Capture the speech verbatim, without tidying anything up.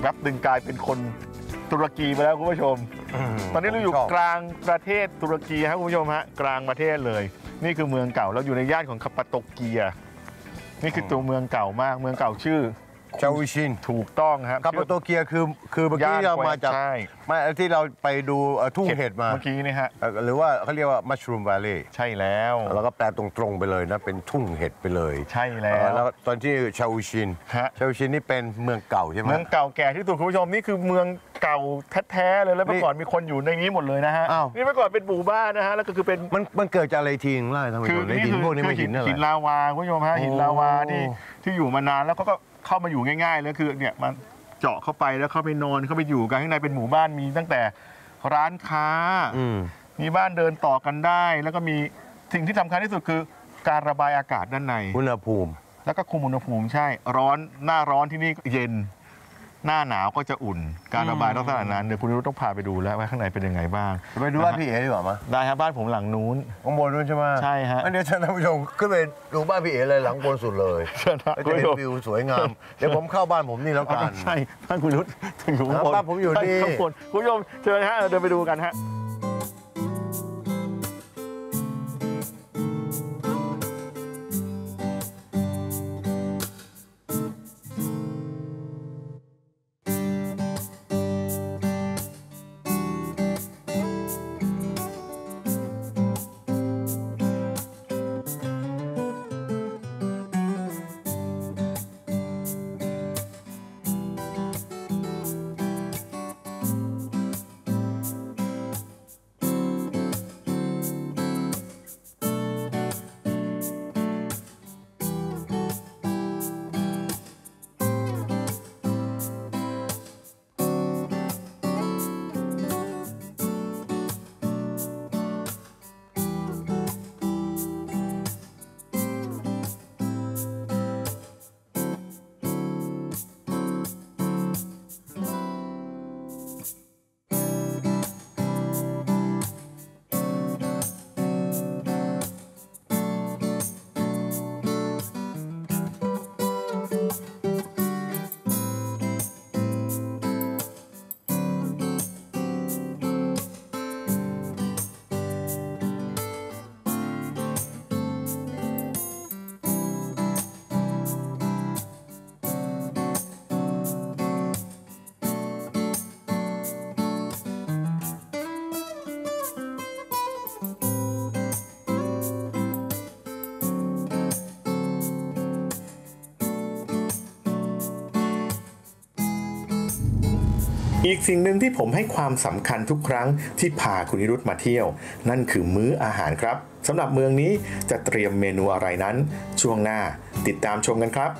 แวบหนึ่งกลายเป็นคนตุรกีไปแล้วคุณผู้ชมตอนนี้เราอยู่กลางประเทศตุรกีครับคุณผู้ชมฮะกลางประเทศเลยนี่คือเมืองเก่าเราอยู่ในย่านของคาปาโตเกียนี่คือตัวเมืองเก่ามากเมืองเก่าชื่อชาวิชินถูกต้องครับคาปาโตเกียคือคือเมื่อกี้เรามาจากไม่ที่เราไปดูทุ่งเห็ดมาเมื่อกี้นี่ฮะหรือว่าเขาเรียกว่ามัชรูมวาเลย์ใช่แล้วแล้วก็แปลตรงๆไปเลยนะเป็นทุ่งเห็ดไปเลยใช่แล้วแล้วตอนที่ชาวิชินชาวิชินนี่เป็นเมืองเก่าใช่ไหมเมืองเก่าแก่ที่สุดคุณผู้ชมนี่คือเมืองเก่าแท้ๆเลยแล้วเมื่อก่อนมีคนอยู่ในนี้หมดเลยนะฮะนี่เมื่อก่อนเป็นหมู่บ้านนะฮะแล้วก็คือเป็นมันมันเกิดจากอะไรทีงล่ะทำไมถึงในดินพวกนี้ไม่หินอะไรหินลาวาคุณผู้ชมฮะหินลาวาที่ที่อยู่มานานแล้วก็เข้ามาอยู่ง่ายๆแล้วคือเนี่ยมันเจาะเข้าไปแล้วเข้าไปนอนเข้าไปอยู่กันข้างในเป็นหมู่บ้านมีตั้งแต่ร้านค้ามีบ้านเดินต่อกันได้แล้วก็มีสิ่งที่สำคัญที่สุดคือการระบายอากาศด้านในอุณหภูมิแล้วก็คุมอุณหภูมิใช่ร้อนหน้าร้อนที่นี่เย็นหน้าหนาวก็จะอุ่นการระบายลักษณะนั้นเดี๋ยวคุณนิรุตต้องพาไปดูแล้วว่าข้างในเป็นยังไงบ้างไปดูบ้านพี่เอ๋ดีกว่ามั้ยได้ครับบ้านผมหลังนู้นข้างบนนู้นใช่ไหมใช่ฮะอันนี้ท่านผู้ชมขึ้นไปดูบ้านพี่เอ๋เลยหลังบนสุดเลยก็จะเห็นวิวสวยงามเดี๋ยวผมเข้าบ้านผมนี่แล้วกันใช่บ้านคุณนิรุตถึงข้างบนบ้านผมอยู่นี่ข้างบนคุณผู้ชมเชิญฮะเดินไปดูกันฮะอีกสิ่งหนึ่งที่ผมให้ความสำคัญทุกครั้งที่พาคุณนิรุตมาเที่ยวนั่นคือมื้ออาหารครับสำหรับเมืองนี้จะเตรียมเมนูอะไรนั้นช่วงหน้าติดตามชมกันครับ